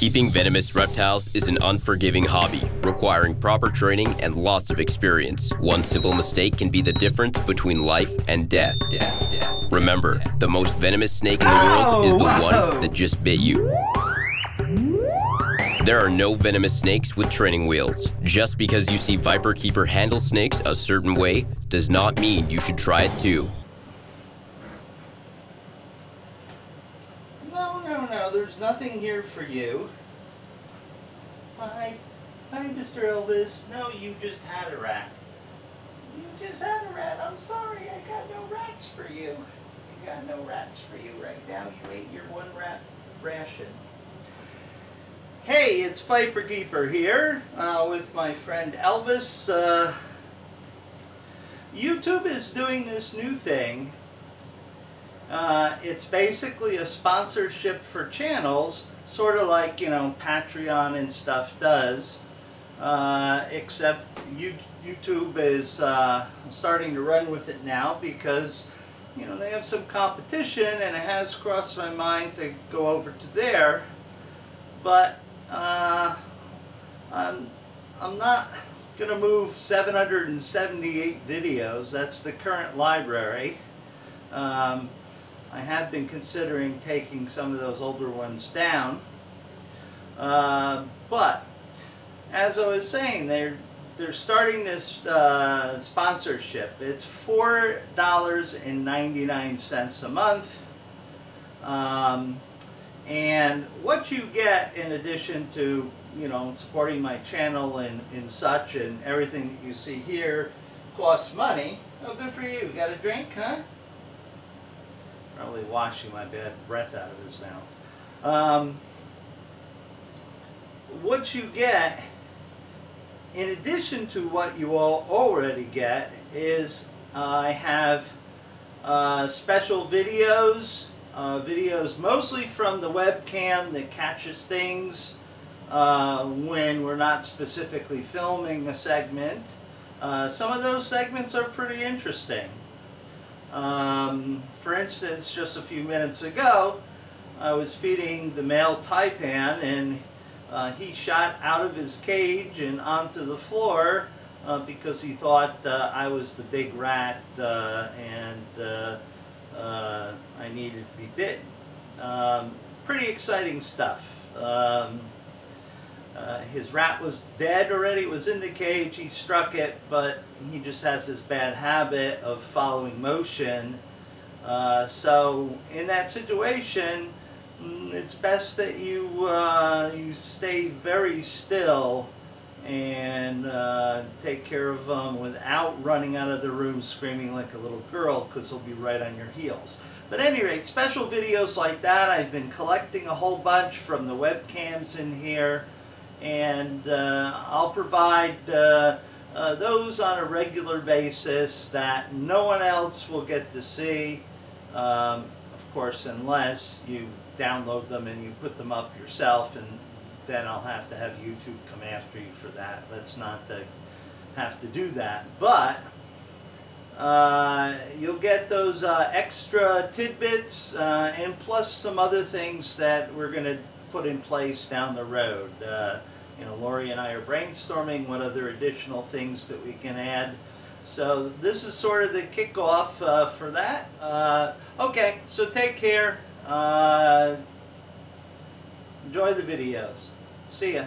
Keeping venomous reptiles is an unforgiving hobby, requiring proper training and lots of experience. One simple mistake can be the difference between life and death. Remember, the most venomous snake in the world is the one that just bit you. There are no venomous snakes with training wheels. Just because you see Viperkeeper handle snakes a certain way does not mean you should try it too. No, there's nothing here for you. Hi, Mr. Elvis. No, you just had a rat. You just had a rat. I'm sorry, I got no rats for you. I got no rats for you right now. You ate your one rat ration. Hey, it's Viperkeeper here with my friend Elvis. YouTube is doing this new thing. It's basically a sponsorship for channels, sort of like, you know, Patreon and stuff does, except YouTube is starting to run with it now because, you know, they have some competition, and it has crossed my mind to go over to there, but I'm not going to move 778 videos. That's the current library. I have been considering taking some of those older ones down, but as I was saying, they're starting this sponsorship. It's $4.99 a month, and what you get in addition to, you know, supporting my channel and such, and everything that you see here costs money. Oh, good for you. Got a drink, huh? Probably washing my bad breath out of his mouth. What you get, in addition to what you all already get, is I have special videos, videos mostly from the webcam that catches things when we're not specifically filming a segment. Some of those segments are pretty interesting. For instance, just a few minutes ago, I was feeding the male Taipan, and he shot out of his cage and onto the floor because he thought I was the big rat and I needed to be bitten. Pretty exciting stuff. His rat was dead already. It was in the cage. He struck it, but he just has this bad habit of following motion. So in that situation, it's best that you you stay very still and take care of them without running out of the room screaming like a little girl, because they'll be right on your heels. But at any rate, special videos like that, I've been collecting a whole bunch from the webcams in here. And I'll provide those on a regular basis that no one else will get to see, of course, unless you download them and you put them up yourself, and then I'll have to have YouTube come after you for that. Let's not have to do that. But you'll get those extra tidbits and plus some other things that we're going to put in place down the road. You know, Lori and I are brainstorming what other additional things that we can add. So this is sort of the kickoff for that. Okay, so take care. Enjoy the videos. See ya.